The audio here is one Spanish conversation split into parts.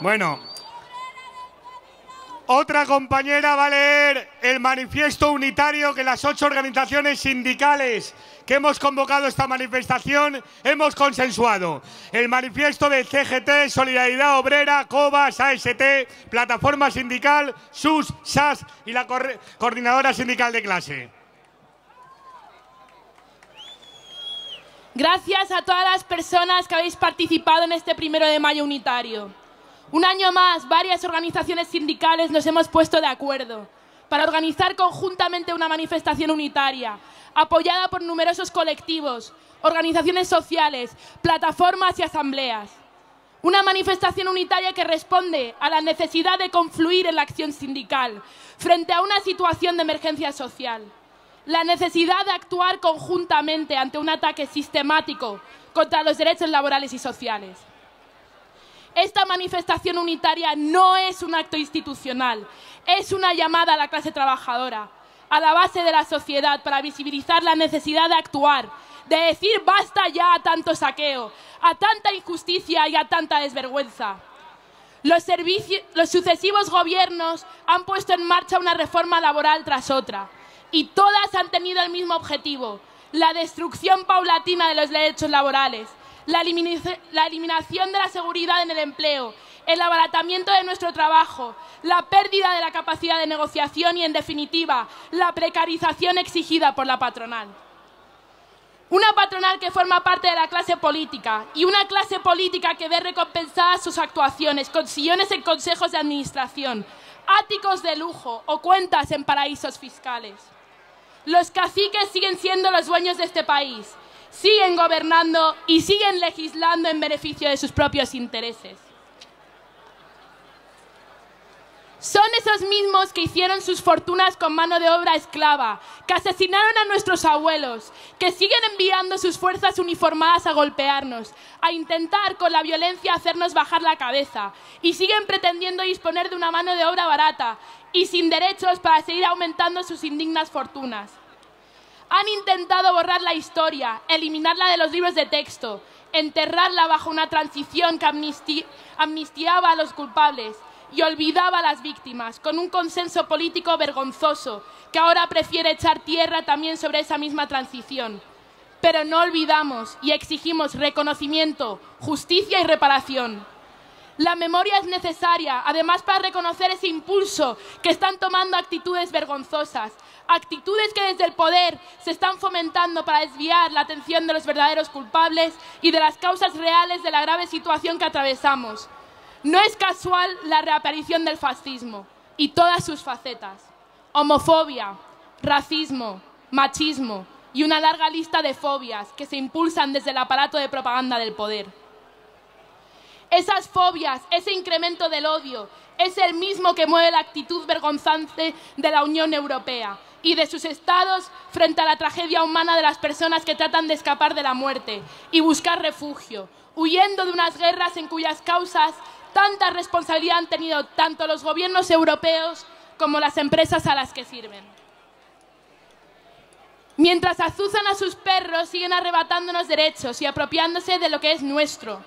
Bueno, otra compañera va a leer el manifiesto unitario que las 8 organizaciones sindicales que hemos convocado esta manifestación hemos consensuado. El manifiesto de CGT, Solidaridad Obrera, Cobas, AST, Plataforma Sindical, SUS, SAS y la Coordinadora Sindical de Clase. Gracias a todas las personas que habéis participado en este 1 de mayo unitario. Un año más, varias organizaciones sindicales nos hemos puesto de acuerdo para organizar conjuntamente una manifestación unitaria, apoyada por numerosos colectivos, organizaciones sociales, plataformas y asambleas. Una manifestación unitaria que responde a la necesidad de confluir en la acción sindical frente a una situación de emergencia social. La necesidad de actuar conjuntamente ante un ataque sistemático contra los derechos laborales y sociales. Esta manifestación unitaria no es un acto institucional, es una llamada a la clase trabajadora, a la base de la sociedad para visibilizar la necesidad de actuar, de decir basta ya a tanto saqueo, a tanta injusticia y a tanta desvergüenza. Los sucesivos gobiernos han puesto en marcha una reforma laboral tras otra y todas han tenido el mismo objetivo, la destrucción paulatina de los derechos laborales, la eliminación de la seguridad en el empleo, el abaratamiento de nuestro trabajo, la pérdida de la capacidad de negociación y, en definitiva, la precarización exigida por la patronal. Una patronal que forma parte de la clase política y una clase política que ve recompensadas sus actuaciones con sillones en consejos de administración, áticos de lujo o cuentas en paraísos fiscales. Los caciques siguen siendo los dueños de este país. Siguen gobernando y siguen legislando en beneficio de sus propios intereses. Son esos mismos que hicieron sus fortunas con mano de obra esclava, que asesinaron a nuestros abuelos, que siguen enviando sus fuerzas uniformadas a golpearnos, a intentar con la violencia hacernos bajar la cabeza, y siguen pretendiendo disponer de una mano de obra barata y sin derechos para seguir aumentando sus indignas fortunas. Han intentado borrar la historia, eliminarla de los libros de texto, enterrarla bajo una transición que amnistiaba a los culpables y olvidaba a las víctimas, con un consenso político vergonzoso que ahora prefiere echar tierra también sobre esa misma transición. Pero no olvidamos y exigimos reconocimiento, justicia y reparación. La memoria es necesaria, además, para reconocer ese impulso que están tomando actitudes vergonzosas, actitudes que desde el poder se están fomentando para desviar la atención de los verdaderos culpables y de las causas reales de la grave situación que atravesamos. No es casual la reaparición del fascismo y todas sus facetas. Homofobia, racismo, machismo y una larga lista de fobias que se impulsan desde el aparato de propaganda del poder. Esas fobias, ese incremento del odio, es el mismo que mueve la actitud vergonzante de la Unión Europea y de sus estados frente a la tragedia humana de las personas que tratan de escapar de la muerte y buscar refugio, huyendo de unas guerras en cuyas causas tanta responsabilidad han tenido tanto los gobiernos europeos como las empresas a las que sirven. Mientras azuzan a sus perros, siguen arrebatándonos derechos y apropiándose de lo que es nuestro.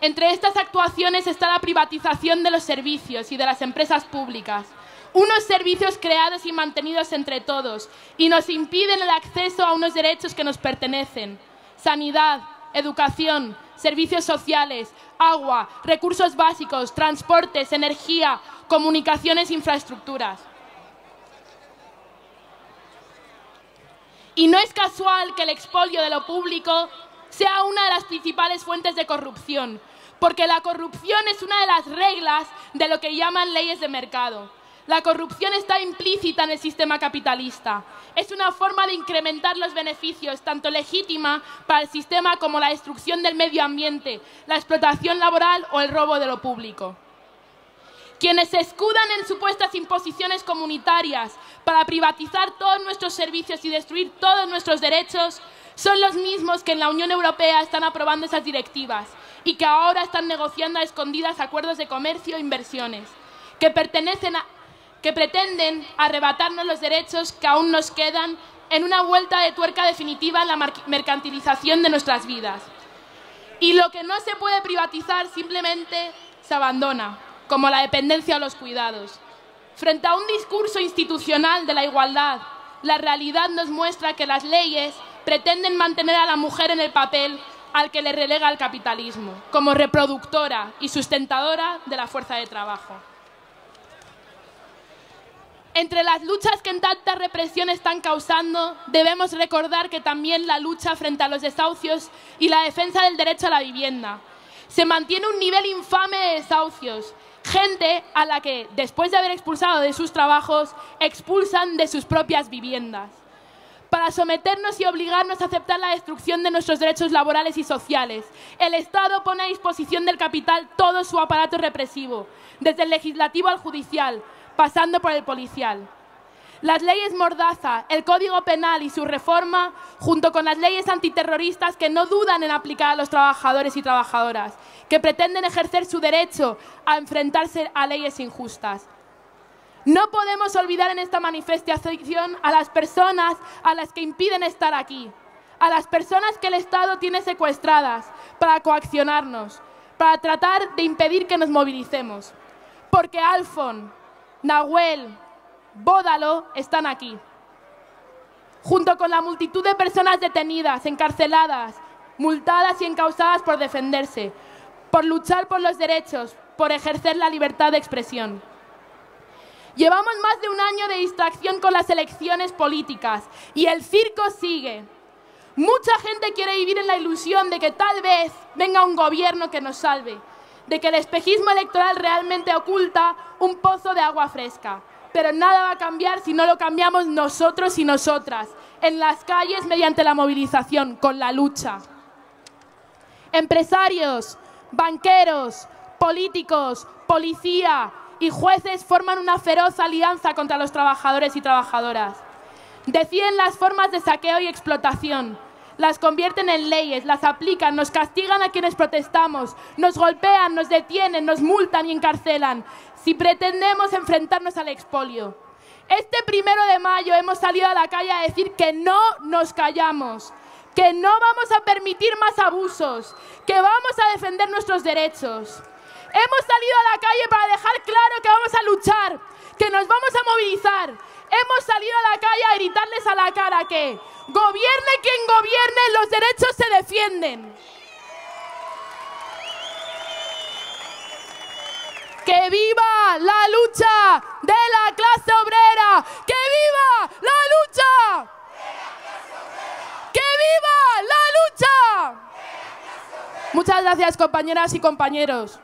Entre estas actuaciones está la privatización de los servicios y de las empresas públicas, unos servicios creados y mantenidos entre todos y nos impiden el acceso a unos derechos que nos pertenecen: sanidad, educación, servicios sociales, agua, recursos básicos, transportes, energía, comunicaciones, infraestructuras. Y no es casual que el expolio de lo público sea una de las principales fuentes de corrupción, porque la corrupción es una de las reglas de lo que llaman leyes de mercado. La corrupción está implícita en el sistema capitalista. Es una forma de incrementar los beneficios, tanto legítima para el sistema como la destrucción del medio ambiente, la explotación laboral o el robo de lo público. Quienes se escudan en supuestas imposiciones comunitarias para privatizar todos nuestros servicios y destruir todos nuestros derechos son los mismos que en la Unión Europea están aprobando esas directivas y que ahora están negociando a escondidas acuerdos de comercio e inversiones que pretenden arrebatarnos los derechos que aún nos quedan en una vuelta de tuerca definitiva en la mercantilización de nuestras vidas. Y lo que no se puede privatizar simplemente se abandona, como la dependencia o los cuidados. Frente a un discurso institucional de la igualdad, la realidad nos muestra que las leyes pretenden mantener a la mujer en el papel al que le relega el capitalismo, como reproductora y sustentadora de la fuerza de trabajo. Entre las luchas que en tanta represión están causando, debemos recordar que también la lucha frente a los desahucios y la defensa del derecho a la vivienda. Se mantiene un nivel infame de desahucios, gente a la que, después de haber expulsado de sus trabajos, expulsan de sus propias viviendas, para someternos y obligarnos a aceptar la destrucción de nuestros derechos laborales y sociales. El Estado pone a disposición del capital todo su aparato represivo, desde el legislativo al judicial, pasando por el policial. Las leyes Mordaza, el Código Penal y su reforma, junto con las leyes antiterroristas que no dudan en aplicar a los trabajadores y trabajadoras, que pretenden ejercer su derecho a enfrentarse a leyes injustas. No podemos olvidar en esta manifestación a las personas a las que impiden estar aquí, a las personas que el Estado tiene secuestradas para coaccionarnos, para tratar de impedir que nos movilicemos. Porque Alfon, Nahuel, Bódalo están aquí, junto con la multitud de personas detenidas, encarceladas, multadas y encausadas por defenderse, por luchar por los derechos, por ejercer la libertad de expresión. Llevamos más de un año de distracción con las elecciones políticas y el circo sigue. Mucha gente quiere vivir en la ilusión de que tal vez venga un gobierno que nos salve, de que el espejismo electoral realmente oculta un pozo de agua fresca. Pero nada va a cambiar si no lo cambiamos nosotros y nosotras, en las calles mediante la movilización, con la lucha. Empresarios, banqueros, políticos, policía y jueces forman una feroz alianza contra los trabajadores y trabajadoras. Deciden las formas de saqueo y explotación, las convierten en leyes, las aplican, nos castigan a quienes protestamos, nos golpean, nos detienen, nos multan y encarcelan, si pretendemos enfrentarnos al expolio. Este 1 de mayo hemos salido a la calle a decir que no nos callamos, que no vamos a permitir más abusos, que vamos a defender nuestros derechos. Hemos salido a la calle para dejar claro que vamos a luchar, que nos vamos a movilizar. Hemos salido a la calle a gritarles a la cara que, gobierne quien gobierne, los derechos se defienden. ¡Que viva la lucha de la clase obrera! ¡Que viva la lucha! ¡Que viva la lucha! Muchas gracias, compañeras y compañeros.